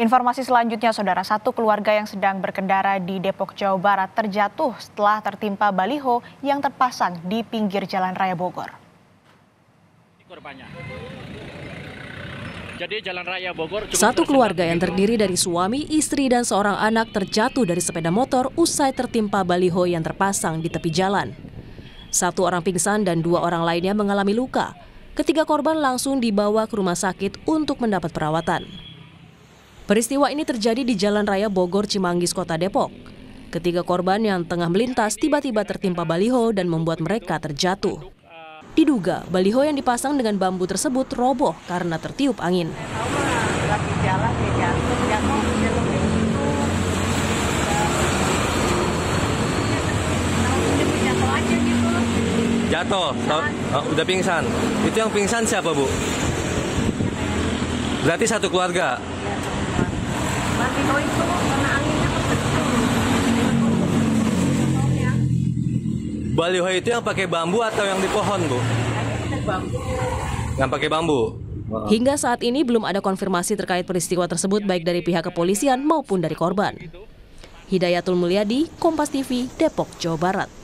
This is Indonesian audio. Informasi selanjutnya, saudara, satu keluarga yang sedang berkendara di Depok, Jawa Barat terjatuh setelah tertimpa baliho yang terpasang di pinggir Jalan Raya Bogor. Satu keluarga yang terdiri dari suami, istri, dan seorang anak terjatuh dari sepeda motor usai tertimpa baliho yang terpasang di tepi jalan. Satu orang pingsan dan dua orang lainnya mengalami luka. Ketiga korban langsung dibawa ke rumah sakit untuk mendapat perawatan. Peristiwa ini terjadi di Jalan Raya Bogor, Cimanggis, Kota Depok. Ketiga korban yang tengah melintas tiba-tiba tertimpa baliho dan membuat mereka terjatuh. Diduga, baliho yang dipasang dengan bambu tersebut roboh karena tertiup angin. Jatuh, udah pingsan. Itu yang pingsan siapa, Bu? Berarti satu keluarga. Baliho itu karena anginnya . Baliho itu yang pakai bambu atau yang di pohon, Bu? Yang pakai bambu. Hingga saat ini belum ada konfirmasi terkait peristiwa tersebut baik dari pihak kepolisian maupun dari korban. Hidayatul Mulyadi, Kompas TV, Depok, Jawa Barat.